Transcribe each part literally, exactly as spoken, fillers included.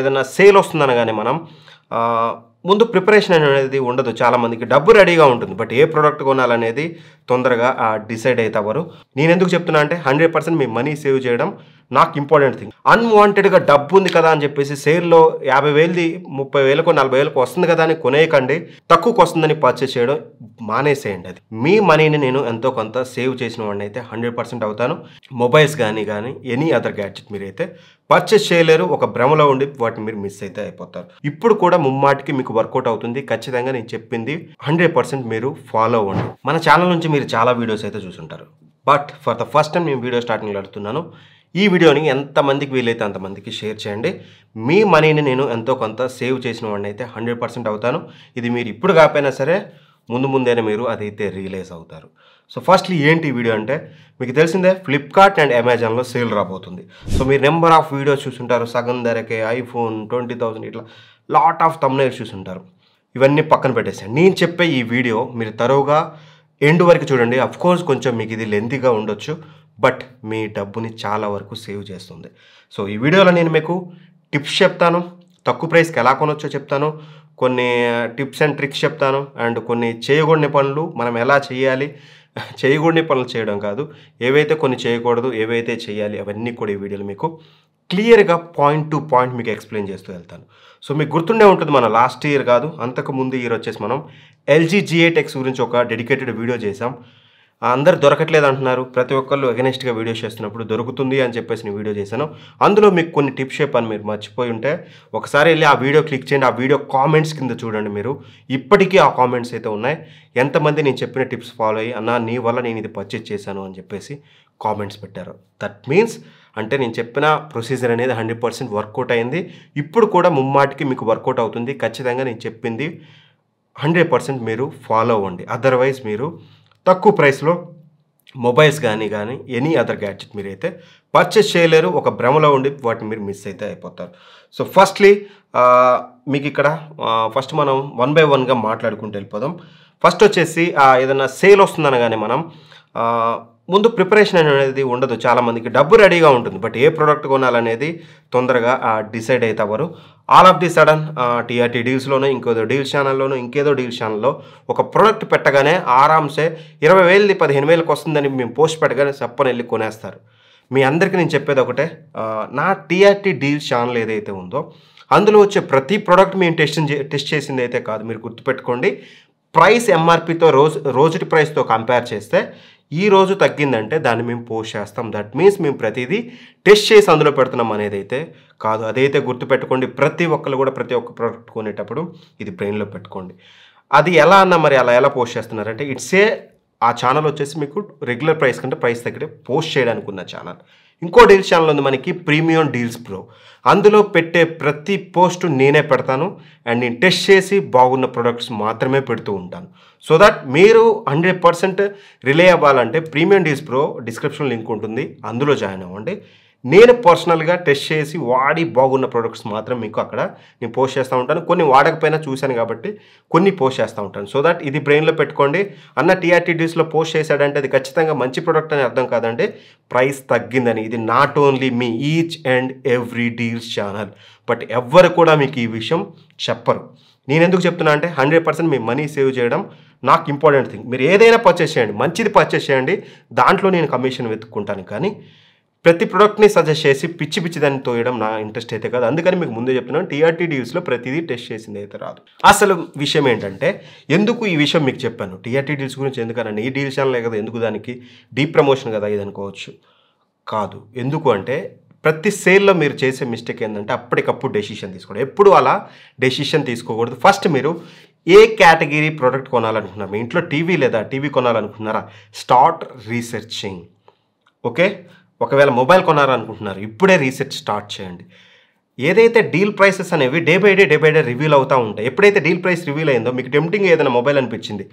ఏదైనా సేల్ వస్తుందనగానే మనం ముందు ప్రిపరేషన్ అనేది ఉండదు. చాలా మందికి డబ్బు రెడీగా ఉంటుంది, బట్ ఏ ప్రోడక్ట్ కొనాలనేది తొందరగా డిసైడ్ అవుతారు. నేను ఎందుకు చెప్తున్నా అంటే హండ్రెడ్ పర్సెంట్ మీ మనీ సేవ్ చేయడం నాకు ఇంపార్టెంట్ థింగ్. అన్వాంటెడ్గా డబ్బు ఉంది కదా అని చెప్పేసి సేల్లో యాభై వేలది ముప్పై వేలకు నలభై వేలకు వస్తుంది కదా అని కొనేయకండి. తక్కువకు వస్తుందని పర్చేస్ చేయడం మానేసేయండి. అది మీ మనీని నేను ఎంతో కొంత సేవ్ చేసిన వాడిని అయితే హండ్రెడ్ పర్సెంట్ అవుతాను. మొబైల్స్ కానీ కానీ ఎనీ అదర్ గ్యాడ్జెట్ మీరైతే పర్చేస్ చేయలేరు. ఒక భ్రమలో ఉండి వాటిని మీరు మిస్ అయితే అయిపోతారు. ఇప్పుడు కూడా ముమ్మాటికి మీకు వర్కౌట్ అవుతుంది. ఖచ్చితంగా నేను చెప్పింది హండ్రెడ్ పర్సెంట్ మీరు ఫాలో అవ్వండి. మన ఛానల్ నుంచి మీరు చాలా వీడియోస్ అయితే చూసుంటారు, but for the first time నేను వీడియో స్టార్టింగ్లో అడుగుతున్నాను. ఈ వీడియోని ఎంతమందికి వీలైతే అంతమందికి షేర్ చేయండి. మీ మనీని నేను ఎంతో కొంత సేవ్ చేసిన వాడిని అయితే హండ్రెడ్ పర్సెంట్ అవుతాను. ఇది మీరు ఇప్పుడు కాకపోయినా సరే ముందు ముందైనా మీరు అదైతే రియలైజ్ అవుతారు. సో ఫస్ట్లీ ఏంటి వీడియో అంటే మీకు తెలిసిందే, ఫ్లిప్కార్ట్ అండ్ అమెజాన్లో సేల్ రాబోతుంది. సో మీరు నెంబర్ ఆఫ్ వీడియోస్ చూసుంటారు, సగం ధరకే ఐఫోన్ ట్వంటీ థౌసండ్ ఇట్లా లాట్ ఆఫ్ థంబ్నైల్స్ చూసుంటారు. ఇవన్నీ పక్కన పెట్టేసాను. నేను చెప్పే ఈ వీడియో మీరు తరువుగా ఎండ్ వరకు చూడండి. అఫ్ కోర్స్ కొంచెం మీకు ఇది లెంతీగా ఉండొచ్చు, బట్ మీ డబ్బుని చాలా వరకు సేవ్ చేస్తుంది. సో ఈ వీడియోలో నేను మీకు టిప్స్ చెప్తాను, తక్కువ ప్రైస్కి ఎలా కొనొచ్చో చెప్తాను, కొన్ని టిప్స్ అండ్ ట్రిక్స్ చెప్తాను, అండ్ కొన్ని చేయకూడని పనులు మనం ఎలా చేయాలి, చేయకూడని పనులు చేయడం కాదు, ఏవైతే కొన్ని చేయకూడదు ఏవైతే చేయాలి అవన్నీ కూడా ఈ వీడియోలో మీకు క్లియర్గా పాయింట్ టు పాయింట్ మీకు ఎక్స్ప్లెయిన్ చేస్తూ వెళ్తాను. సో మీకు గుర్తుండే ఉంటుంది, మన లాస్ట్ ఇయర్ కాదు అంతకుముందు ఇయర్ వచ్చేసి మనం ఎల్జీ జిఏ టెక్స్ గురించి ఒక డెడికేటెడ్ వీడియో చేసాం. అందరు దొరకట్లేదు అంటున్నారు, ప్రతి ఒక్కళ్ళు అగెనిస్ట్గా వీడియోస్ చేస్తున్నప్పుడు దొరుకుతుంది అని చెప్పేసి నేను వీడియో చేశాను. అందులో మీకు కొన్ని టిప్స్ చెప్పాను, మీరు మర్చిపోయి ఉంటే ఒకసారి వెళ్ళి ఆ వీడియో క్లిక్ చేయండి. ఆ వీడియో కామెంట్స్ కింద చూడండి, మీరు ఇప్పటికీ ఆ కామెంట్స్ అయితే ఉన్నాయి. ఎంతమంది నేను చెప్పిన టిప్స్ ఫాలో అయ్యి అన్న నీ వల్ల నేను ఇది పర్చేస్ చేశాను అని చెప్పేసి కామెంట్స్ పెట్టారు. దట్ మీన్స్ అంటే నేను చెప్పిన ప్రొసీజర్ అనేది హండ్రెడ్ పర్సెంట్ వర్కౌట్ అయింది. ఇప్పుడు కూడా ముమ్మాటికి మీకు వర్కౌట్ అవుతుంది. ఖచ్చితంగా నేను చెప్పింది హండ్రెడ్ పర్సెంట్ మీరు ఫాలో అవ్వండి. అదర్వైజ్ మీరు తక్కువ ప్రైస్లో మొబైల్స్ కానీ కానీ ఎనీ అదర్ గ్యాడ్జెట్ మీరైతే పర్చేస్ చేయలేరు. ఒక భ్రమలో ఉండి వాటిని మీరు మిస్ అయితే అయిపోతారు. సో ఫస్ట్లీ మీకు ఇక్కడ ఫస్ట్ మనం వన్ బై వన్గా మాట్లాడుకుంటూ వెళ్ళిపోదాం. ఫస్ట్ వచ్చేసి ఏదైనా సేల్ వస్తుందనగానే మనం ముందు ప్రిపరేషన్ అనేది ఉండదు. చాలామందికి డబ్బు రెడీగా ఉంటుంది, బట్ ఏ ప్రోడక్ట్ కొనాలనేది తొందరగా డిసైడ్ అవుతారు. All of the sudden TRT డీల్స్లోనో ఇంకేదో డీల్స్ ఛానల్లోనో ఇంకేదో డీల్స్ ఛానల్లో ఒక ప్రోడక్ట్ పెట్టగానే ఆరాంసే ఇరవై వేలది పదిహేను వేలకు వస్తుందని మేము పోస్ట్ పెట్టగానే చప్పని వెళ్ళి కొనేస్తారు. మీ అందరికీ నేను చెప్పేది ఒకటే, నా టీఆర్టీ డీల్స్ ఛానల్ ఏదైతే ఉందో అందులో వచ్చే ప్రతి ప్రోడక్ట్ మేము టెస్ట్ టెస్ట్ చేసింది అయితే కాదు. మీరు గుర్తుపెట్టుకోండి, ప్రైస్ ఎంఆర్పితో రోజు రోజుటి ప్రైస్తో కంపేర్ చేస్తే ఈ రోజు తగ్గిందంటే దాన్ని మేము పోస్ట్ చేస్తాం. దట్ మీన్స్ మేము ప్రతిదీ టెస్ట్ చేసి అందులో పెడుతున్నాం అనేది అయితే కాదు. అదైతే గుర్తుపెట్టుకోండి. ప్రతి ఒక్కరు కూడా ప్రతి ఒక్క ప్రోడక్ట్ కొనేటప్పుడు ఇది బ్రెయిన్లో పెట్టుకోండి. అది ఎలా అన్నా మరి అలా ఎలా పోస్ట్ చేస్తున్నారంటే ఇట్స్ ఏ ఆ ఛానల్ వచ్చేసి మీకు రెగ్యులర్ ప్రైస్ కంటే ప్రైస్ తగ్గడే పోస్ట్ చేయడానికి ఉన్న ఛానల్. ఇంకో డీల్స్ ఛానల్ ఉంది మనకి ప్రీమియం డీల్స్ ప్రో. అందులో పెట్టే ప్రతి పోస్ట్ నేనే పెడతాను అండ్ నేను టెస్ట్ చేసి బాగున్న ప్రొడక్ట్స్ మాత్రమే పెడుతూ ఉంటాను. సో దట్ మీరు హండ్రెడ్ పర్సెంట్ రిలే అవ్వాలంటే premium deals pro description link ఉంటుంది, అందులో జాయిన్ అవ్వండి. నేను పర్సనల్గా టెస్ట్ చేసి వాడి బాగున్న ప్రొడక్ట్స్ మాత్రం మీకు అక్కడ నేను పోస్ట్ చేస్తూ ఉంటాను. కొన్ని వాడకపోయినా చూశాను కాబట్టి కొన్ని పోస్ట్ చేస్తూ ఉంటాను. సో దట్ ఇది బ్రెయిన్లో పెట్టుకోండి. అన్న టీఆర్టీ డీల్స్లో పోస్ట్ చేశాడంటే అది ఖచ్చితంగా మంచి ప్రోడక్ట్ అని అర్థం కాదండి, ప్రైస్ తగ్గిందని. ఇది నాట్ ఓన్లీ మీ each and every deals channel, but ఎవ్వరు కూడా మీకు ఈ విషయం చెప్పరు. నేను ఎందుకు చెప్తున్నా అంటే హండ్రెడ్ పర్సెంట్ మీ మనీ సేవ్ చేయడం నాకు ఇంపార్టెంట్ థింగ్. మీరు ఏదైనా పర్చేస్ చేయండి, మంచిది పర్చేస్ చేయండి, దాంట్లో నేను కమిషన్ వెతుక్కుంటాను. కానీ ప్రతి ప్రోడక్ట్ని సజెస్ట్ చేసి పిచ్చి పిచ్చి దాన్ని తోయడం నా ఇంట్రెస్ట్ అయితే కాదు. అందుకని మీకు ముందే చెప్తున్నాను, టీఆర్టీ డీల్స్లో ప్రతిదీ టెస్ట్ చేసింది అయితే రాదు. అసలు విషయం ఏంటంటే ఎందుకు ఈ విషయం మీకు చెప్పాను, టీఆర్టీ డీల్స్ గురించి ఎందుకనండి, ఈ డీల్స్ ఛానలే కదా, ఎందుకు దానికి డీప్ ప్రమోషన్ కదా ఇది అనుకోవచ్చు. కాదు, ఎందుకు అంటే ప్రతి సేల్లో మీరు చేసే మిస్టేక్ ఏంటంటే అప్పటికప్పుడు డెసిషన్ తీసుకోవడం. ఎప్పుడు అలా డెసిషన్ తీసుకోకూడదు. ఫస్ట్ మీరు ఏ కేటగిరీ ప్రోడక్ట్ కొనాలనుకుంటున్నారు, మీ ఇంట్లో టీవీ లేదా టీవీ కొనాలనుకుంటున్నారా, స్టార్ట్ రీసెర్చింగ్. ఓకే, ఒకవేళ మొబైల్ కొనాలనుకుంటున్నారు ఇప్పుడే రీసెర్చ్ స్టార్ట్ చేయండి. ఏదైతే డీల్ ప్రైసెస్ అనేవి day by day day by day reveal అవుతూ ఉంటాయి. ఎప్పుడైతే డీల్ ప్రైస్ రివీల్ అయిందో మీకు టెంప్టింగ్ ఏదైనా మొబైల్ అనిపించింది,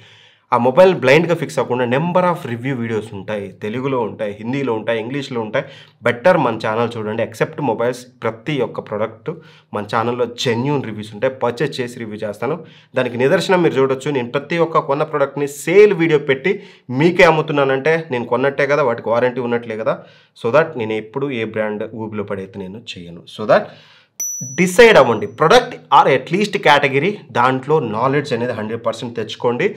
ఆ మొబైల్ బ్లైండ్గా ఫిక్స్ అవ్వకుండా నెంబర్ ఆఫ్ రివ్యూ వీడియోస్ ఉంటాయి, తెలుగులో ఉంటాయి, హిందీలో ఉంటాయి, ఇంగ్లీష్లో ఉంటాయి. బెటర్ మన ఛానల్ చూడండి. ఎక్సెప్ట్ మొబైల్స్ ప్రతి ఒక్క ప్రోడక్ట్ మన ఛానల్లో జెన్యూన్ రివ్యూస్ ఉంటాయి. పర్చేస్ చేసి రివ్యూ చేస్తాను. దానికి నిదర్శనం మీరు చూడొచ్చు. నేను ప్రతి ఒక్క కొన్న ప్రోడక్ట్ని సేల్ వీడియో పెట్టి మీకే అమ్ముతున్నానంటే నేను కొన్నట్టే కదా, వాటికి వారంటీ ఉన్నట్లే కదా. సో దట్ నేను ఎప్పుడు ఏ బ్రాండ్ ఊబిలో పడైతే నేను చేయను. సో దట్ డిసైడ్ అవ్వండి ప్రొడక్ట్ ఆర్ అట్లీస్ట్ కేటగిరీ దాంట్లో నాలెడ్జ్ అనేది హండ్రెడ్ పర్సెంట్ తెచ్చుకోండి.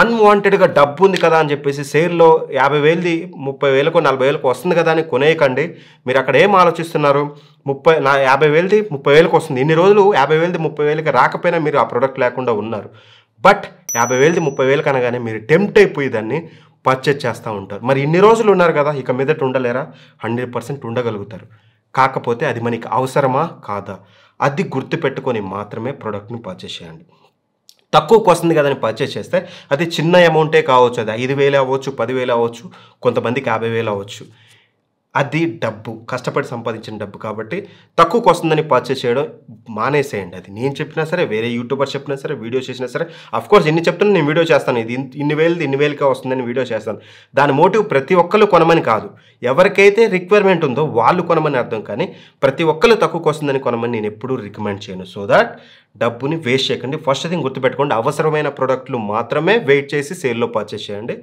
అన్వాంటెడ్గా డబ్బు ఉంది కదా అని చెప్పేసి సేల్లో యాభై వేలది ముప్పై వేలకు నలభై వేలకు వస్తుంది కదా అని కొనేయకండి. మీరు అక్కడ ఏం ఆలోచిస్తున్నారు, ముప్పై నా యాభై వేలది ముప్పై వేలకు వస్తుంది, ఇన్ని రోజులు యాభై వేలది ముప్పై వేలకి రాకపోయినా మీరు ఆ ప్రోడక్ట్ లేకుండా ఉన్నారు. బట్ యాభై వేలది ముప్పై వేలకు అనగానే మీరు టెంప్ట్ అయిపోయి దాన్ని పర్చేజ్ చేస్తూ ఉంటారు. మరి ఇన్ని రోజులు ఉన్నారు కదా, ఇక మీదట ఉండలేరా? హండ్రెడ్ పర్సెంట్ ఉండగలుగుతారు. కాకపోతే అది మనకి అవసరమా కాదా అది గుర్తుపెట్టుకొని మాత్రమే ప్రోడక్ట్ని పర్చేస్ చేయండి. తక్కువకు వస్తుంది కదని పర్చేస్ చేస్తే అది చిన్న అమౌంటే కావచ్చు, అది ఐదు వేలు అవ్వచ్చు, పదివేలు అవ్వచ్చు, కొంతమందికి యాభై వేలు అవ్వచ్చు. అది డబ్బు, కష్టపడి సంపాదించిన డబ్బు కాబట్టి తక్కువకు వస్తుందని పర్చేస్ చేయడం మానేసేయండి. అది నేను చెప్పినా సరే, వేరే యూట్యూబర్ చెప్పినా సరే, వీడియో చేసినా సరే, అఫ్కోర్స్ ఎన్ని చెప్తున్నా నేను వీడియో చేస్తాను, ఇది ఇన్ని వేలది ఇన్ని వేలకే వస్తుందని వీడియో చేస్తాను. దాని మోటివ్ ప్రతి ఒక్కరు కొనమని కాదు, ఎవరికైతే రిక్వైర్మెంట్ ఉందో వాళ్ళు కొనమని అర్థం, కానీ ప్రతి ఒక్కరు తక్కువకు వస్తుందని కొనమని నేను ఎప్పుడూ రికమెండ్ చేయను. సో దాట్ డబ్బుని వేస్ట్ చేయకండి. ఫస్ట్ థింగ్ గుర్తుపెట్టుకోండి, అవసరమైన ప్రోడక్ట్లు మాత్రమే వెయిట్ చేసి సేల్లో పర్చేస్ చేయండి,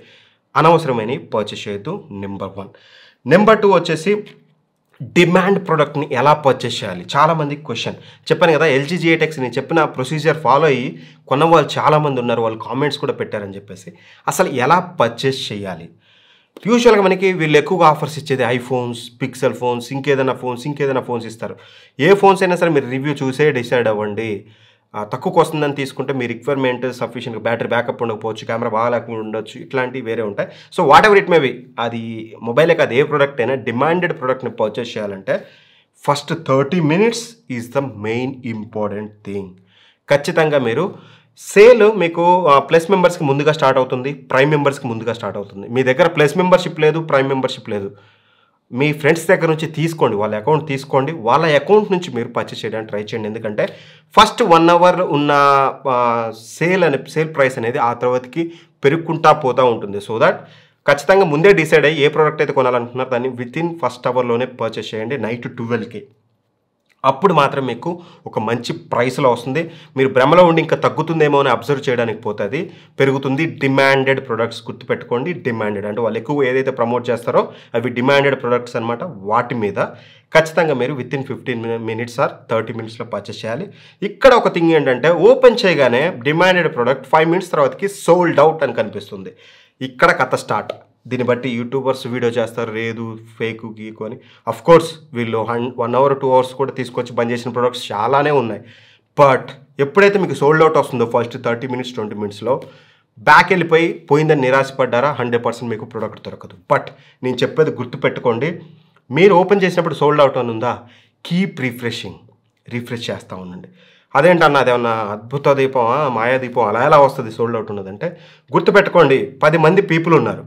అనవసరమైనవి పర్చేస్ చేయొద్దు. Number one. నెంబర్ టూ వచ్చేసి డిమాండ్ ప్రోడక్ట్ని ఎలా పర్చేస్ చేయాలి. చాలామందికి క్వశ్చన్ చెప్పాను కదా, ఎల్జీ జిఐటెక్స్ నేను చెప్పిన ప్రొసీజర్ ఫాలో అయ్యి కొన్న వాళ్ళు చాలామంది ఉన్నారు, వాళ్ళు కామెంట్స్ కూడా పెట్టారని చెప్పేసి. అసలు ఎలా పర్చేస్ చేయాలి? యూజువల్గా మనకి వీళ్ళు ఎక్కువగా ఆఫర్స్ ఇచ్చేది ఐఫోన్స్, పిక్సెల్ ఫోన్స్, ఇంకేదైనా ఫోన్స్ ఇంకేదైనా ఫోన్స్ ఇస్తారు. ఏ ఫోన్స్ అయినా సరే మీరు రివ్యూ చూసే డిసైడ్ అవ్వండి. తక్కువకు వస్తుందని తీసుకుంటే మీ రిక్వైర్మెంట్ సఫిషియెంట్గా బ్యాటరీ బ్యాకప్ ఉండకపోవచ్చు, కెమెరా బాగా లేకుండా ఉండొచ్చు, ఇట్లాంటివి వేరే ఉంటాయి. So whatever it may be, అది మొబైలే కాదు ఏ ప్రోడక్ట్ అయినా డిమాండెడ్ ప్రోడక్ట్ని పర్చేస్ చేయాలంటే first thirty minutes is the main important thing. ఖచ్చితంగా మీరు సేల్ మీకు ప్లస్ మెంబర్స్కి ముందుగా స్టార్ట్ అవుతుంది, ప్రైమ్ మెంబర్స్కి ముందుగా స్టార్ట్ అవుతుంది. మీ దగ్గర ప్లస్ మెంబర్షిప్ లేదు, ప్రైమ్ మెంబర్షిప్ లేదు, మీ ఫ్రెండ్స్ దగ్గర నుంచి తీసుకోండి, వాళ్ళ అకౌంట్ తీసుకోండి, వాళ్ళ అకౌంట్ నుంచి మీరు పర్చేస్ చేయడానికి ట్రై చేయండి. ఎందుకంటే ఫస్ట్ వన్ అవర్ ఉన్న సేల్ అనే సేల్ ప్రైస్ అనేది ఆ తర్వాతకి పెరుగుకుంటా పోతూ ఉంటుంది. సో దాట్ ఖచ్చితంగా ముందే డిసైడ్ అయ్యి ఏ ప్రోడక్ట్ అయితే కొనాలనుకుంటున్నారో దాన్ని వితిన్ ఫస్ట్ అవర్లోనే పర్చేస్ చేయండి, నైట్ ట్వెల్వ్కి. అప్పుడు మాత్రం మీకు ఒక మంచి ప్రైస్లో వస్తుంది. మీరు భ్రమలో ఉండి ఇంకా తగ్గుతుందేమో అని అబ్జర్వ్ చేయడానికి పోతుంది, పెరుగుతుంది. డిమాండెడ్ ప్రొడక్ట్స్ గుర్తుపెట్టుకోండి. డిమాండెడ్ అంటే వాళ్ళు ఎక్కువ ఏదైతే ప్రమోట్ చేస్తారో అవి డిమాండెడ్ ప్రొడక్ట్స్ అనమాట. వాటి మీద ఖచ్చితంగా మీరు within fifteen minutes or thirty మినిట్స్లో పర్చేస్ చేయాలి. ఇక్కడ ఒక థింగ్ ఏంటంటే ఓపెన్ చేయగానే డిమాండెడ్ ప్రొడక్ట్ ఫైవ్ మినిట్స్ తర్వాతకి సోల్డ్ అవుట్ అని కనిపిస్తుంది. ఇక్కడ కథ స్టార్ట్. దీన్ని బట్టి యూట్యూబర్స్ వీడియో చేస్తారు, లేదు ఫేక్ గీకు అని. అఫ్కోర్స్ వీళ్ళు హన్ వన్ అవర్ టూ అవర్స్ కూడా తీసుకొచ్చి బంద్ చేసిన ప్రొడక్ట్స్ చాలానే ఉన్నాయి. బట్ ఎప్పుడైతే మీకు సోల్డ్ అవుట్ వస్తుందో ఫస్ట్ థర్టీ మినిట్స్ ట్వంటీ మినిట్స్లో బ్యాక్ వెళ్ళిపోయి పోయిందని నిరాశపడ్డారా, హండ్రెడ్ పర్సెంట్ మీకు ప్రొడక్ట్ దొరకదు. బట్ నేను చెప్పేది గుర్తుపెట్టుకోండి, మీరు ఓపెన్ చేసినప్పుడు సోల్డ్ అవుట్ అని ఉందా, కీప్ రిఫ్రెషింగ్, రిఫ్రెష్ చేస్తూ ఉండండి. అదేంటన్నా అదేమన్నా అద్భుత దీపమా, మాయాదీపం, అలా ఎలా వస్తుంది సోల్డ్ అవుట్ ఉన్నదంటే? గుర్తుపెట్టుకోండి, పది మంది పీపుల్ ఉన్నారు,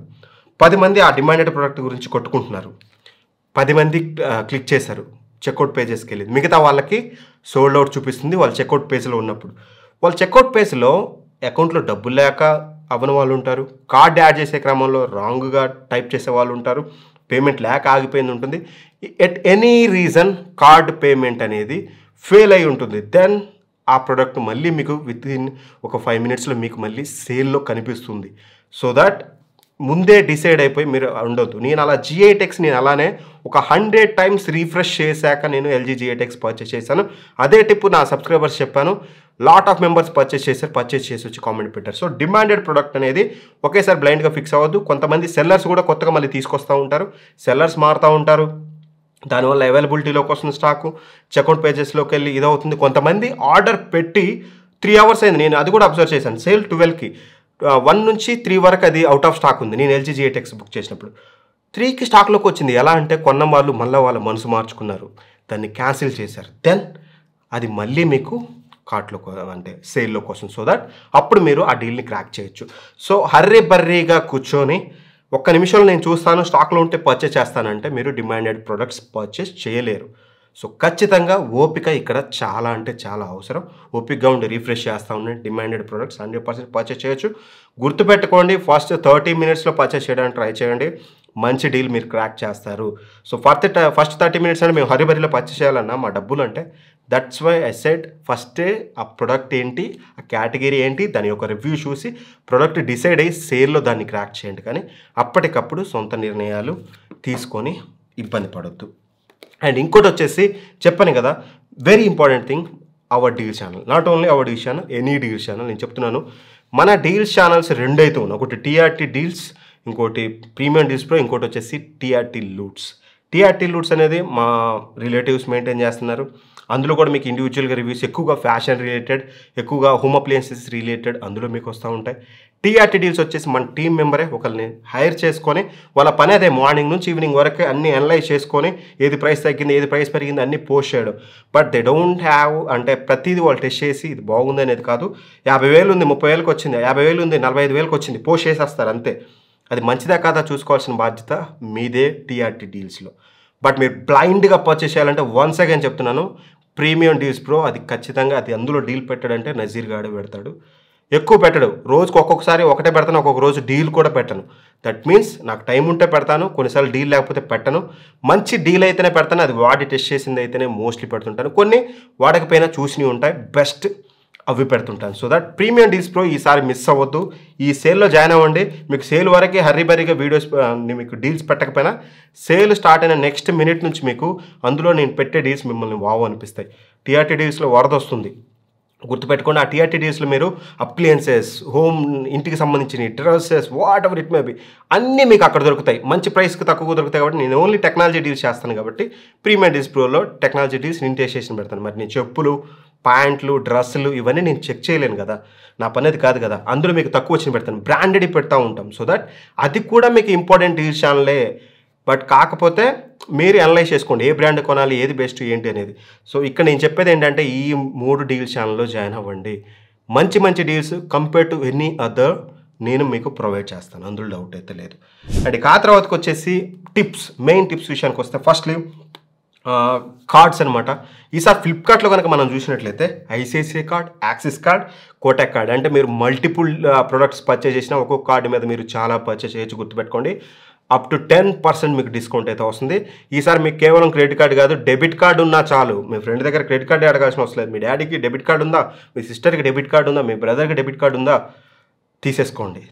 పది మంది ఆ డిమాండెడ్ ప్రోడక్ట్ గురించి కొట్టుకుంటున్నారు, పది మంది క్లిక్ చేశారు, చెక్అవుట్ పేజెస్కి వెళ్ళింది, మిగతా వాళ్ళకి సోల్డ్ అవుట్ చూపిస్తుంది. వాళ్ళు చెక్అవుట్ పేజ్లో ఉన్నప్పుడు వాళ్ళు చెక్అవుట్ పేజ్లో అకౌంట్లో డబ్బులు లేక అవని వాళ్ళు ఉంటారు, కార్డ్ యాడ్ చేసే క్రమంలో రాంగ్గా టైప్ చేసే వాళ్ళు ఉంటారు, పేమెంట్ లేక ఆగిపోయింది ఉంటుంది, at any reason card payment అనేది ఫెయిల్ అయి ఉంటుంది. దెన్ ఆ ప్రోడక్ట్ మళ్ళీ మీకు విత్ ఇన్ ఒక ఫైవ్ మినిట్స్లో మీకు మళ్ళీ సేల్లో కనిపిస్తుంది. సో దాట్ ముందే డిసైడ్ అయిపోయి మీరు ఉండొద్దు. నేను అలా జిఐటెక్స్ నేను అలానే ఒక హండ్రెడ్ టైమ్స్ రీఫ్రెష్ చేశాక నేను ఎల్జీ జిఐటెక్స్ పర్చేస్ చేశాను. అదే టిప్ నా సబ్స్క్రైబర్స్ చెప్పాను, లాట్ ఆఫ్ మెంబర్స్ పర్చేస్ చేశారు, పర్చేస్ చేసి వచ్చి కామెంట్ పెట్టారు. సో డిమాండెడ్ ప్రొడక్ట్ అనేది ఒకేసారి బ్లైండ్గా ఫిక్స్ అవ్వద్దు. కొంతమంది సెల్లర్స్ కూడా కొత్తగా మళ్ళీ తీసుకొస్తూ ఉంటారు, సెల్లర్స్ మారుతూ ఉంటారు, దానివల్ల అవైలబిలిటీలోకి వస్తుంది స్టాకు, చెక్అవుట్ పేజెస్లోకి వెళ్ళి ఇదవుతుంది. కొంతమంది ఆర్డర్ పెట్టి త్రీ అవర్స్ అయింది, నేను అది కూడా అబ్జర్వ్ చేశాను. సేల్ ట్వెల్వ్కి వన్ నుంచి త్రీ వరకు అది అవుట్ ఆఫ్ స్టాక్ ఉంది, నేను ఎల్జీ జిఐటెక్స్ బుక్ చేసినప్పుడు త్రీకి స్టాక్లోకి వచ్చింది. ఎలా అంటే కొన్న వాళ్ళు మళ్ళీ వాళ్ళ మనసు మార్చుకున్నారు, దాన్ని క్యాన్సిల్ చేశారు, దెన్ అది మళ్ళీ మీకు కార్ట్లో అంటే సేల్లో కోసం. సో దాట్ అప్పుడు మీరు ఆ డీల్ని క్రాక్ చేయొచ్చు. సో హర్రే బర్రీగా కూర్చొని ఒక్క నిమిషంలో నేను చూస్తాను స్టాక్లో ఉంటే పర్చేస్ చేస్తానంటే మీరు డిమాండెడ్ ప్రొడక్ట్స్ పర్చేస్ చేయలేరు. సో ఖచ్చితంగా ఓపిక ఇక్కడ చాలా అంటే చాలా అవసరం. ఓపికగా ఉండి రీఫ్రెష్ చేస్తూ ఉండండి, demanded products hundred percent purchase చేయొచ్చు. గుర్తుపెట్టుకోండి, ఫస్ట్ థర్టీ మినిట్స్లో పర్చేస్ చేయడానికి ట్రై చేయండి, మంచి డీల్ మీరు క్రాక్ చేస్తారు. So first first thirty minutes అంటే మేము హరిబరిలో పర్చేస్ చేయాలన్నా మా డబ్బులు అంటే దట్స్ వై ఐ సెడ్ ఫస్టే ఆ ప్రొడక్ట్ ఏంటి, ఆ కేటగిరీ ఏంటి, దాని యొక్క రివ్యూ చూసి ప్రొడక్ట్ డిసైడ్ అయ్యి సేల్లో దాన్ని క్రాక్ చేయండి. కానీ అప్పటికప్పుడు సొంత నిర్ణయాలు తీసుకొని ఇబ్బంది పడొద్దు. అండ్ ఇంకోటి వచ్చేసి చెప్పాను కదా, very important thing, our deal channel. Not only our deal channel, any deal channel. I am mana deal channels rendu aithe unna okati T R T deals inkoti premium deals pro inkoti vachesi T R T loots. T R T loots anedi ma relatives maintain chestunnaru. Andulo kuda meeku individual ga reviews ekkuva fashion related, ekkuva home appliances related andulo meeku ostha untayi. T R T deals vachesi man team member okalni hire cheskoni valla pani ade morning nunchi evening varaku anni analyze cheskoni edi price taggindi edi price perigindi anni post cheyadu. But they don't have ante pratidi vallu test chesi idi bagundani anedi kaadu యాభై వేలు ఉంది ముప్పై వేలు కు వచ్చింది యాభై వేలు ఉంది నలభై ఐదు వేలు కు వచ్చింది పోస్ట్ చేసేస్తారు అంతే. అది మంచిదా కాదా చూసుకోవాల్సిన బాధ్యత మీదే టీఆర్టీ డీల్స్లో. బట్ మీరు బ్లైండ్గా పర్చేస్ చేయాలంటే వన్స్ అగైన్ చెప్తున్నాను, ప్రీమియం డీల్స్ ప్రో అది ఖచ్చితంగా అది అందులో డీల్ పెట్టాడంటే నజీర్ గాడే పెడతాడు. ఎక్కువ పెట్టడు, రోజుకు ఒక్కొక్కసారి ఒకటే పెడతాను, ఒక్కొక్క రోజు డీల్ కూడా పెట్టను. దట్ మీన్స్ నాకు టైం ఉంటే పెడతాను, కొన్నిసార్లు డీల్ లేకపోతే పెట్టను. మంచి డీల్ అయితేనే పెడతాను, అది వాడి టెస్ట్ చేసింది అయితేనే మోస్ట్లీ పెడుతుంటాను. కొన్ని వాడకపోయినా చూసినవి ఉంటాయి, బెస్ట్ అవి పెడుతుంటాను. So that premium deals pro ఈసారి మిస్ అవ్వద్దు, ఈ సేల్లో జాయిన్ అవ్వండి. మీకు సేల్ వరకే హర్రీ బరీగా వీడియోస్ మీకు డీల్స్ పెట్టకపోయినా సేల్ స్టార్ట్ అయిన నెక్స్ట్ మినిట్ నుంచి మీకు అందులో నేను పెట్టే డీల్స్ మిమ్మల్ని వావ్ అనిపిస్తాయి. టీఆర్టీ డీల్స్లో వరద వస్తుంది గుర్తుపెట్టుకోండి. ఆ టీఆర్టీ డీల్స్లో మీరు అప్లియన్సెస్, హోమ్ ఇంటికి సంబంధించిన dresses, whatever it may be అన్నీ మీకు అక్కడ దొరుకుతాయి, మంచి ప్రైస్కి తక్కువ దొరుకుతాయి. కాబట్టి నేను ఓన్లీ టెక్నాలజీ డీల్స్ చేస్తాను, కాబట్టి ప్రీమియం డీల్స్ ప్రోలో టెక్నాలజీ డీల్స్ నేను టెస్ట్ చేసి పెడతాను. మరి నేను చెప్పులు, ప్యాంట్లు, డ్రెస్సులు ఇవన్నీ నేను చెక్ చేయలేను కదా, నా పని అది కాదు కదా. అందులో మీకు తక్కువ వచ్చిన పెడతాను, బ్రాండెడ్ పెడతా ఉంటాం. సో దట్ అది కూడా మీకు ఇంపార్టెంట్ డీల్స్ ఛానలే. బట్ కాకపోతే మీరు అనలైజ్ చేసుకోండి, ఏ బ్రాండ్ కొనాలి, ఏది బెస్ట్ ఏంటి అనేది. సో ఇక్కడ నేను చెప్పేది ఏంటంటే ఈ మూడు డీల్స్ ఛానల్లో జాయిన్ అవ్వండి. మంచి మంచి deals compare to any other నేను మీకు ప్రొవైడ్ చేస్తాను, అందులో డౌట్ అయితే లేదు. అండ్ ఆ తర్వాతకు వచ్చేసి టిప్స్, మెయిన్ టిప్స్ విషయానికి వస్తే ఫస్ట్లీ కార్డ్స్ అనమాట. ఈసారి ఫ్లిప్కార్ట్లో కనుక మనం చూసినట్లయితే ICICI card, Axis card, Kotak card అంటే మీరు మల్టిపుల్ ప్రొడక్ట్స్ పర్చేజ్ చేసినా ఒక్కొక్క కార్డు మీద మీరు చాలా పర్చేజ్ చేయొచ్చు. గుర్తుపెట్టుకోండి, అప్ టు టెన్ పర్సెంట్ మీకు డిస్కౌంట్ అయితే వస్తుంది. ఈసారి మీకు కేవలం క్రెడిట్ కార్డు కాదు, డెబిట్ కార్డు ఉన్నా చాలు. మీ ఫ్రెండ్ దగ్గర క్రెడిట్ కార్డు అడగాల్సిన అవసరం లేదు. మీ డాడీకి డెబిట్ కార్డు ఉందా, మీ సిస్టర్కి డెబిట్ కార్డు ఉందా, మీ బ్రదర్కి డెబిట్ కార్డు ఉందా, తీసేసుకోండి,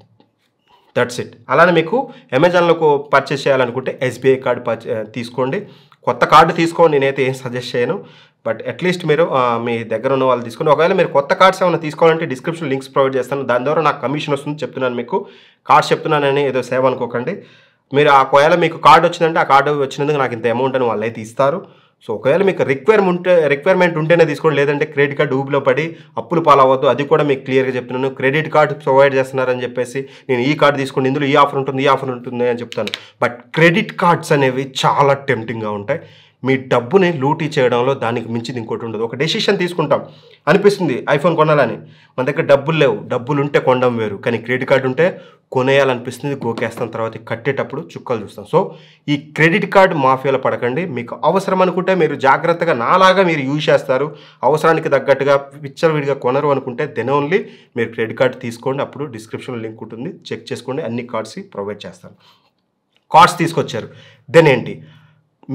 దట్స్ ఇట్. అలానే మీకు అమెజాన్లో పర్చేస్ చేయాలనుకుంటే ఎస్బీఐ కార్డు పర్చే తీసుకోండి. కొత్త కార్డు తీసుకోండి, నేనైతే ఏం సజెస్ట్ చేయను. బట్ అట్లీస్ట్ మీరు మీ దగ్గర ఉన్న వాళ్ళు తీసుకోండి. ఒకవేళ మీరు కొత్త కార్డ్స్ ఏమైనా తీసుకోవాలంటే డిస్క్రిప్షన్ లింక్స్ ప్రొవైడ్ చేస్తాను, దాని ద్వారా నాకు కమిషన్ వస్తుంది చెప్తున్నాను. మీకు కార్డ్స్ చెప్తున్నానని ఏదో సేవ అనుకోకండి. మీరు ఒకవేళ మీకు కార్డు వచ్చిందంటే ఆ కార్డు వచ్చినందుకు నాకు ఇంత అమౌంట్ అని వాళ్ళు అయితే ఇస్తారు. సో ఒకవేళ మీకు రిక్వైర్మెంట్ రిక్వైర్మెంట్ ఉంటేనే తీసుకోండి, లేదంటే క్రెడిట్ కార్డు ఊబిలో పడి అప్పులు పాలవద్దు. అది కూడా మీకు క్లియర్గా చెప్తున్నాను. క్రెడిట్ కార్డు ప్రొవైడ్ చేస్తున్నారని చెప్పేసి నేను ఈ కార్డు తీసుకోండి, ఇందులో ఈ ఆఫర్ ఉంటుంది, ఈ ఆఫర్ ఉంటుంది అని చెప్తాను. బట్ క్రెడిట్ కార్డ్స్ అనేవి చాలా టెంప్టింగ్గా ఉంటాయి. మీ డబ్బుని లూటీ చేయడంలో దానికి మించింది ఇంకోటి ఉండదు. ఒక డెసిషన్ తీసుకుంటాం, అనిపిస్తుంది ఐఫోన్ కొనాలని, మన దగ్గర డబ్బులు లేవు, డబ్బులు ఉంటే కొనడం వేరు. కానీ క్రెడిట్ కార్డు ఉంటే కొనేయాలనిపిస్తుంది, గోకేస్తాం, తర్వాత కట్టేటప్పుడు చుక్కలు చూస్తాం. సో ఈ క్రెడిట్ కార్డు మాఫియాలో పడకండి. మీకు అవసరం అనుకుంటే మీరు జాగ్రత్తగా నాలాగా మీరు యూజ్ చేస్తారు, అవసరానికి తగ్గట్టుగా పిచ్చర్విడిగా కొనరు అనుకుంటే దెన్ ఓన్లీ మీరు క్రెడిట్ కార్డు తీసుకోండి. అప్పుడు డిస్క్రిప్షన్లో లింక్ ఉంటుంది, చెక్ చేసుకోండి, అన్ని కార్డ్స్ ప్రొవైడ్ చేస్తాను. కార్డ్స్ తీసుకొచ్చారు దెన్ ఏంటి,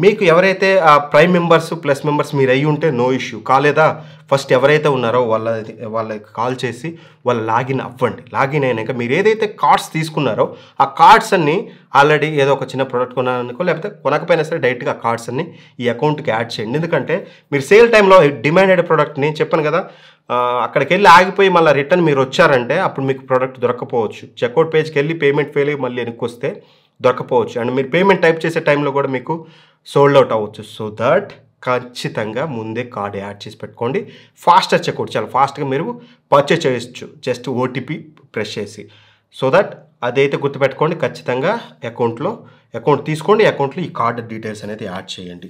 మీకు ఎవరైతే ప్రైమ్ మెంబర్స్ ప్లస్ మెంబర్స్ మీరు అయ్యి ఉంటే నో ఇష్యూ కాలేదా, ఫస్ట్ ఎవరైతే ఉన్నారో వాళ్ళ వాళ్ళకి కాల్ చేసి వాళ్ళ లాగిన్ అవ్వండి. లాగిన్ అయినాక మీరు ఏదైతే కార్డ్స్ తీసుకున్నారో ఆ కార్డ్స్ అన్నీ ఆల్రెడీ ఏదో ఒక చిన్న ప్రోడక్ట్ కొనాలనుకో, లేకపోతే కొనకపోయినా సరే డైరెక్ట్గా ఆ కార్డ్స్ అన్నీ ఈ అకౌంట్కి యాడ్ చేయండి. ఎందుకంటే మీరు సేల్ టైంలో డిమాండెడ్ ప్రోడక్ట్ని చెప్పాను కదా, అక్కడికి వెళ్ళి ఆగిపోయి మళ్ళీ రిటర్న్ మీరు వచ్చారంటే అప్పుడు మీకు ప్రోడక్ట్ దొరకకపోవచ్చు. చెక్అవుట్ పేజ్కి వెళ్ళి పేమెంట్ ఫెయిల్ అయ్యి మళ్ళీ వెనక్కి వస్తే దొరకపోవచ్చు. అండ్ మీరు పేమెంట్ టైప్ చేసే టైంలో కూడా మీకు సోల్డ్ అవుట్ అవ్వచ్చు. సో దట్ ఖచ్చితంగా ముందే కార్డ్ యాడ్ చేసి పెట్టుకోండి. ఫాస్ట్గా చెక్అవుట్, చాలా ఫాస్ట్గా మీరు పర్చేస్ చేయొచ్చు జస్ట్ ఓటీపీ ప్రెస్ చేసి. సో దట్ అదైతే గుర్తుపెట్టుకోండి, ఖచ్చితంగా అకౌంట్లో అకౌంట్ తీసుకోండి, అకౌంట్లో ఈ కార్డ్ డీటెయిల్స్ అనేది యాడ్ చేయండి.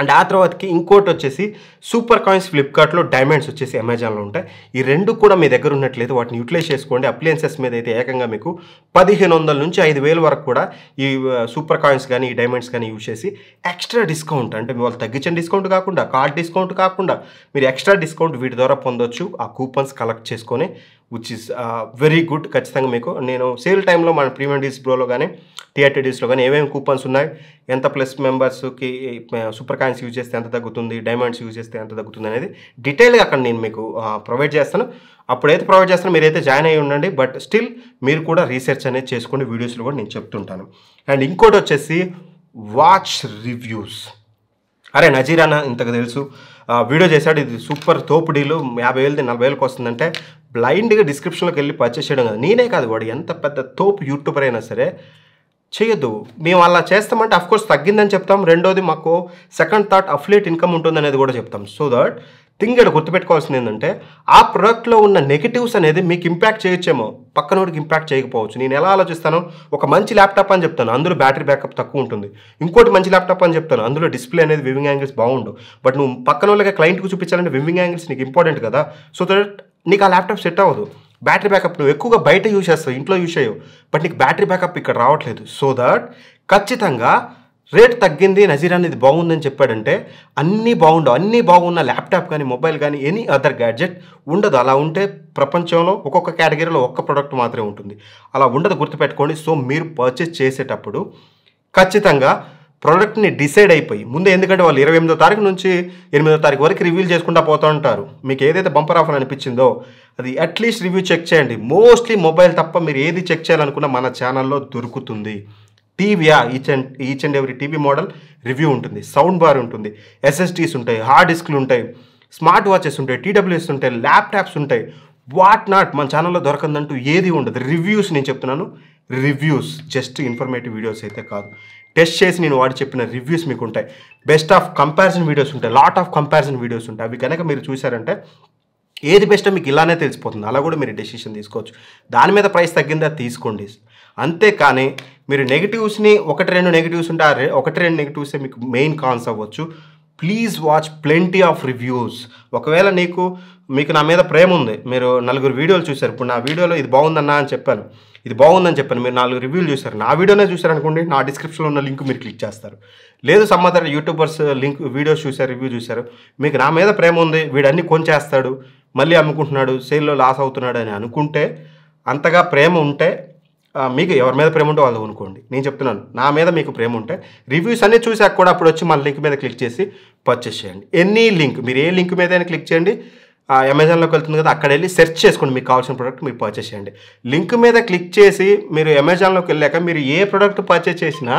అండ్ ఆ తర్వాతకి ఇంకోటి వచ్చేసి సూపర్ కాయిన్స్ ఫ్లిప్కార్ట్లో, డైమండ్స్ వచ్చేసి అమెజాన్లో ఉంటాయి. ఈ రెండు కూడా మీ దగ్గర ఉన్నట్లయితే వాటిని యూటిలైజ్ చేసుకోండి. అప్లయన్సెస్ మీద అయితే ఏకంగా మీకు పదిహేను వందల నుంచి ఐదు వేల వరకు కూడా ఈ సూపర్ కాయిన్స్ కానీ ఈ డైమండ్స్ కానీ యూజ్ చేసి ఎక్స్ట్రా డిస్కౌంట్, అంటే వాళ్ళు తగ్గించిన డిస్కౌంట్ కాకుండా, కార్డ్ డిస్కౌంట్ కాకుండా మీరు ఎక్స్ట్రా డిస్కౌంట్ వీటి ద్వారా పొందొచ్చు. ఆ కూపన్స్ కలెక్ట్ చేసుకొని విచ్ ఈస్ వెరీ గుడ్. ఖచ్చితంగా మీకు నేను సేల్ టైంలో మన ప్రీమియం డీల్స్ బ్రోలో కానీ టీఆర్టీ డీల్స్లో కానీ ఏమేమి కూపన్స్ ఉన్నాయి, ఎంత ప్లస్ మెంబర్స్కి సూపర్ కాయిన్స్ యూజ్ చేస్తే ఎంత తగ్గుతుంది, డైమండ్స్ యూజ్ చేస్తే ఎంత తగ్గుతుంది అనేది డీటెయిల్గా అక్కడ నేను మీకు ప్రొవైడ్ చేస్తాను. అప్పుడైతే ప్రొవైడ్ చేస్తాను, మీరైతే జాయిన్ అయ్యి ఉండండి. బట్ స్టిల్ మీరు కూడా రీసెర్చ్ అనేది చేసుకుని వీడియోస్లో కూడా నేను చెప్తుంటాను. అండ్ ఇంకోటి వచ్చేసి వాచ్ రివ్యూస్. అరే నజీరానా ఇంతకు తెలుసు, वीडियो చేశాడు ఇది సూపర్ తోపు డీల్ యాభై వేలు నలభై వేలు వస్తుందంటే బ్లైండ్ గా డిస్క్రిప్షన్ లోకి వెళ్ళి పర్చేస్ చేయడం కాదు నేనే కాదు వాడు ఎంత పెద్ద తోపు యూట్యూబర్ అయినా సరే చేయదు మేము అలా చేస్తామంటే ఆఫ్ కోర్స్ తగ్గిందని చెప్తాం రెండోది మాకు సెకండ్ థాట్ అఫిలియేట్ ఇన్కమ్ ఉంటుందనేది కూడా చెప్తాం సో దట్ థింగ్ ఇక్కడ గుర్తుపెట్టుకోవాల్సింది ఏంటంటే ఆ ప్రోడక్ట్లో ఉన్న నెగిటివ్స్ అనేది మీకు ఇంపాక్ట్ చేయొచ్చేమో పక్కనోడికి ఇంపాక్ట్ చేయకపోవచ్చు నేను ఎలా ఆలోచిస్తాను ఒక మంచి ల్యాప్టాప్ అని చెప్తాను అందులో బ్యాటరీ బ్యాకప్ తక్కువ ఉంటుంది ఇంకోటి మంచి ల్యాప్టాప్ అని చెప్తాను అందులో డిస్ప్లే అనేది వివింగ్ యాంగిల్స్ బాగుండు బట్ నువ్వు పక్కన వాళ్ళకి క్లయింట్కి చూపించాలంటే వివింగ్ యాంగిల్స్ నీకు ఇంపార్టెంట్ కదా సో దట్ నీకు ఆ ల్యాప్టాప్ సెట్ అవ్వదు బ్యాటరీ బ్యాకప్ నువ్వు ఎక్కువగా బయట యూజ్ చేస్తావు ఇంట్లో యూజ్ చేయవు బట్ నీకు బ్యాటరీ బ్యాకప్ ఇక్కడ రావట్లేదు సో దట్ ఖచ్చితంగా రేట్ తగ్గింది నజీర్ అనేది బాగుందని చెప్పాడంటే అన్నీ బాగుండవు అన్నీ బాగున్న ల్యాప్టాప్ కానీ మొబైల్ కానీ ఎనీ అదర్ గ్యాడ్జెట్ ఉండదు అలా ఉంటే ప్రపంచంలో ఒక్కొక్క కేటగిరీలో ఒక్క ప్రోడక్ట్ మాత్రమే ఉంటుంది అలా ఉండదు గుర్తుపెట్టుకోండి సో మీరు పర్చేస్ చేసేటప్పుడు ఖచ్చితంగా ప్రోడక్ట్ని డిసైడ్ అయిపోయి ముందే ఎందుకంటే వాళ్ళు ఇరవై ఎనిమిదో తారీఖు నుంచి ఎనిమిదో తారీఖు వరకు రివ్యూలు చేసుకుంటూ పోతూ ఉంటారు మీకు ఏదైతే బంపర్ ఆఫర్ అనిపించిందో అది అట్లీస్ట్ రివ్యూ చెక్ చేయండి మోస్ట్లీ మొబైల్ తప్ప మీరు ఏది చెక్ చేయాలనుకున్నా మన ఛానల్లో దొరుకుతుంది టీవీయా each and each and every TV model review ఉంటుంది సౌండ్ బార్ ఉంటుంది ఎస్ఎస్డీస్ ఉంటాయి హార్డ్ డిస్క్లు ఉంటాయి స్మార్ట్ వాచెస్ ఉంటాయి టీడబ్ల్యూఎస్ ఉంటాయి ల్యాప్టాప్స్ ఉంటాయి వాట్ నాట్ మన ఛానల్లో దొరకదంటూ ఏది ఉండదు రివ్యూస్ నేను చెప్తున్నాను రివ్యూస్ జస్ట్ ఇన్ఫర్మేటివ్ వీడియోస్ అయితే కాదు టెస్ట్ చేసి నేను వాడి చెప్పిన రివ్యూస్ మీకు ఉంటాయి బెస్ట్ ఆఫ్ కంపారిజన్ వీడియోస్ ఉంటాయి లాట్ ఆఫ్ కంపారిజన్ వీడియోస్ ఉంటాయి అవి కనుక మీరు చూసారంటే ఏది బెస్టో మీకు ఇలానే తెలిసిపోతుంది అలా కూడా మీరు డెసిషన్ తీసుకోవచ్చు దాని మీద ప్రైస్ తగ్గిందా తీసుకోండి అంతేకాని మీరు నెగిటివ్స్ని ఒకటి రెండు నెగిటివ్స్ ఉంటే ఆ ఒకటి రెండు నెగిటివ్సే మీకు మెయిన్ కాన్స్ అవ్వచ్చు please watch plenty of reviews ఒకవేళ నీకు మీకు నా మీద ప్రేమ ఉంది మీరు నలుగురు వీడియోలు చూశారు ఇప్పుడు నా వీడియోలో ఇది బాగుందన్నా అని చెప్పాను ఇది బాగుందని చెప్పాను మీరు నాలుగు రివ్యూలు చూశారు నా వీడియోనే చూశారనుకోండి నా డిస్క్రిప్షన్లో ఉన్న లింక్ మీరు క్లిక్ చేస్తారు లేదు సమాధానం యూట్యూబర్స్ లింక్ వీడియోస్ చూశారు రివ్యూ చూశారు మీకు నా మీద ప్రేమ ఉంది వీడన్నీ కొంచేస్తాడు మళ్ళీ అమ్ముకుంటున్నాడు సేల్లో లాస్ అవుతున్నాడు అని అనుకుంటే అంతగా ప్రేమ ఉంటే మీకు ఎవరి మీద ప్రేమ ఉంటే వాళ్ళు అనుకోండి నేను చెప్తున్నాను నా మీద మీకు ప్రేమ ఉంటే రివ్యూస్ అన్నీ చూసాక కూడా అప్పుడు వచ్చి మన లింక్ మీద క్లిక్ చేసి పర్చేస్ చేయండి ఎనీ లింక్ మీరు ఏ లింక్ మీదైనా క్లిక్ చేయండి అమెజాన్లోకి వెళ్తుంది కదా అక్కడ వెళ్ళి సెర్చ్ చేసుకోండి మీకు కావాల్సిన ప్రోడక్ట్ మీరు పర్చేస్ చేయండి లింక్ మీద క్లిక్ చేసి మీరు అమెజాన్లోకి వెళ్ళాక మీరు ఏ ప్రోడక్ట్ పర్చేస్ చేసినా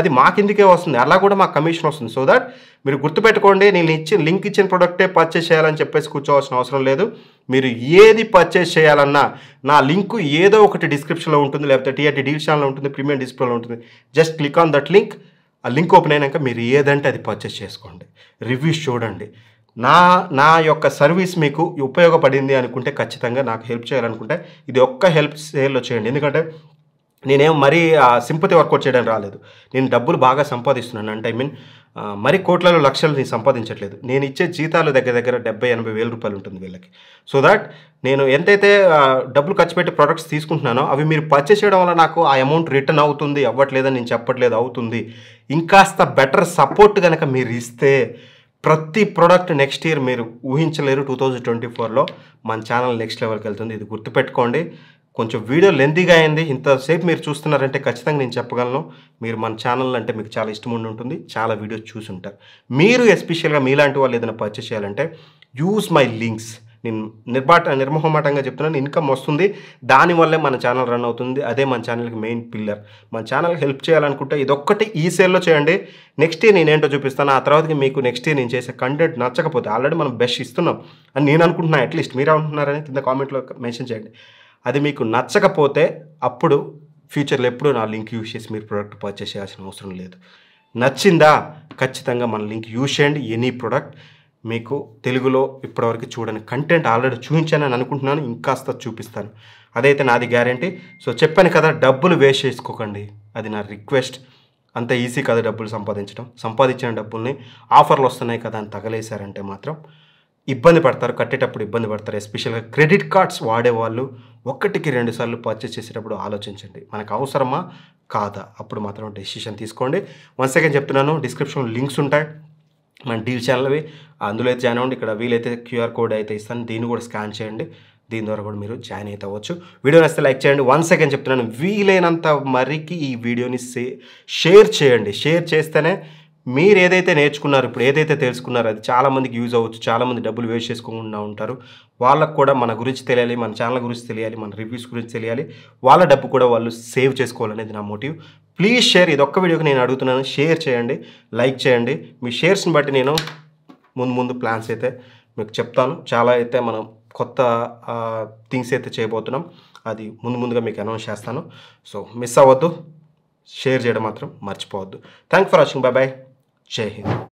అది మా కిందకే వస్తుంది అలా కూడా మాకు కమిషన్ వస్తుంది సో దట్ మీరు గుర్తుపెట్టుకోండి నేను ఇచ్చిన లింక్ ఇచ్చిన ప్రోడక్టే పర్చేస్ చేయాలని చెప్పేసి కూర్చోవాల్సిన అవసరం లేదు మీరు ఏది పర్చేస్ చేయాలన్నా నా లింకు ఏదో ఒకటి డిస్క్రిప్షన్లో ఉంటుంది లేకపోతే టీఆర్టీ డీల్ ఛానల్లో ఉంటుంది ప్రీమియం డిస్ప్లేలో ఉంటుంది just click on that link ఆ లింక్ ఓపెన్ అయినాక మీరు ఏదంటే అది పర్చేస్ చేసుకోండి రివ్యూస్ చూడండి నా నా యొక్క సర్వీస్ మీకు ఉపయోగపడింది అనుకుంటే ఖచ్చితంగా నాకు హెల్ప్ చేయాలనుకుంటే ఇది ఒక్క హెల్ప్ సేల్లో చేయండి ఎందుకంటే నేనేం మరీ సింపతి వర్కౌట్ చేయడం రాలేదు నేను డబ్బులు బాగా సంపాదిస్తున్నాను అంటే ఐ మీన్ మరి కోట్లలో లక్షలు నేను సంపాదించట్లేదు నేను ఇచ్చే జీతాలు దగ్గర దగ్గర డెబ్బై ఎనభై వేల రూపాయలు ఉంటుంది వీళ్ళకి సో దాట్ నేను ఎంతైతే డబ్బులు ఖర్చు పెట్టి ప్రోడక్ట్స్ తీసుకుంటున్నానో అవి మీరు పర్చేస్ చేయడం వల్ల నాకు ఆ అమౌంట్ రిటర్న్ అవుతుంది అవ్వట్లేదని నేను చెప్పట్లేదు అవుతుంది ఇంకాస్త బెటర్ సపోర్ట్ కనుక మీరు ఇస్తే ప్రతి ప్రోడక్ట్ నెక్స్ట్ ఇయర్ మీరు ఊహించలేరు టూ థౌజండ్ ట్వంటీ ఫోర్లో మన ఛానల్ నెక్స్ట్ లెవెల్కి వెళ్తుంది ఇది గుర్తుపెట్టుకోండి కొంచెం వీడియో లెందీగా అయింది ఇంతసేపు మీరు చూస్తున్నారంటే ఖచ్చితంగా నేను చెప్పగలను మీరు మన ఛానల్ అంటే మీకు చాలా ఇష్టం ఉండి ఉంటుంది చాలా వీడియోస్ చూసి ఉంటారు మీరు ఎస్పెషల్గా మీలాంటి వాళ్ళు ఏదైనా పర్చేస్ చేయాలంటే యూజ్ మై లింక్స్ నేను నిర్బాట నిర్మోహమాటంగా చెప్తున్నాను ఇన్కమ్ వస్తుంది దానివల్లే మన ఛానల్ రన్ అవుతుంది అదే మన ఛానల్కి మెయిన్ పిల్లర్ మన ఛానల్కి హెల్ప్ చేయాలనుకుంటే ఇదొక్కటి ఈ సేల్లో చేయండి నెక్స్ట్ ఇయర్ నేను ఏంటో చూపిస్తాను ఆ తర్వాతకి మీకు నెక్స్ట్ ఇయర్ నేను చేసే కంటెంట్ నచ్చకపోతే ఆల్రెడీ మనం బెస్ట్ ఇస్తున్నాం అని నేను అనుకుంటున్నాను అట్లీస్ట్ మీరు అనుకుంటున్నారని కింద కామెంట్లో మెన్షన్ చేయండి అది మీకు నచ్చకపోతే అప్పుడు ఫ్యూచర్లో ఎప్పుడూ నా లింక్ యూజ్ చేసి మీరు ప్రోడక్ట్ పర్చేస్ చేయాల్సిన అవసరం లేదు నచ్చిందా ఖచ్చితంగా మన లింక్ యూజ్ చేయండి ఎనీ ప్రోడక్ట్ మీకు తెలుగులో ఇప్పటివరకు చూడని కంటెంట్ ఆల్రెడీ చూపించానని అనుకుంటున్నాను ఇంకాస్త చూపిస్తాను అదైతే నాది గ్యారంటీ సో చెప్పాను కదా డబ్బులు వేస్ట్ చేసుకోకండి అది నా రిక్వెస్ట్ అంత ఈజీ కదా డబ్బులు సంపాదించడం సంపాదించిన డబ్బుల్ని ఆఫర్లు వస్తున్నాయి కదా అని తగలేశారంటే మాత్రం ఇబ్బంది పడతారు కట్టేటప్పుడు ఇబ్బంది పడతారు ఎస్పెషల్గా క్రెడిట్ కార్డ్స్ వాడేవాళ్ళు ఒక్కటికి రెండు సార్లు పర్చేస్ చేసేటప్పుడు ఆలోచించండి మనకు అవసరమా కాదా అప్పుడు మాత్రం డెసిషన్ తీసుకోండి వన్ సెకండ్ చెప్తున్నాను డిస్క్రిప్షన్లో లింక్స్ ఉంటాయి మన డీల్ ఛానల్వి అందులో అయితే జాయిన్ అవ్వండి ఇక్కడ వీలైతే క్యూఆర్ కోడ్ అయితే ఇస్తాను దీన్ని కూడా స్కాన్ చేయండి దీని ద్వారా కూడా మీరు జాయిన్ అయితే అవ్వచ్చు వీడియో నచ్చితే లైక్ చేయండి వన్ సెకండ్ చెప్తున్నాను వీలైనంత మరికి ఈ వీడియోని సే షేర్ చేయండి షేర్ చేస్తేనే మీరు ఏదైతే నేర్చుకున్నారు ఇప్పుడు ఏదైతే తెలుసుకున్నారో అది చాలామందికి యూజ్ అవ్వచ్చు చాలామంది డబ్బులు వేస్ట్ చేసుకోకుండా ఉంటారు వాళ్ళకు కూడా మన గురించి తెలియాలి మన ఛానల్ గురించి తెలియాలి మన రివ్యూస్ గురించి తెలియాలి వాళ్ళ డబ్బు కూడా వాళ్ళు సేవ్ చేసుకోవాలనేది నా మోటివ్ ప్లీజ్ షేర్ ఇది ఒక్క వీడియోకి నేను అడుగుతున్నాను షేర్ చేయండి లైక్ చేయండి మీ షేర్స్ని బట్టి నేను ముందు ముందు ప్లాన్స్ అయితే మీకు చెప్తాను. చాలా అయితే మనం కొత్త థింగ్స్ అయితే చేయబోతున్నాం, అది ముందు ముందుగా మీకు అనౌన్స్ చేస్తాను. సో మిస్ అవ్వద్దు, షేర్ చేయడం మాత్రం మర్చిపోవద్దు. Thank for watching, bye bye, జై హింద్.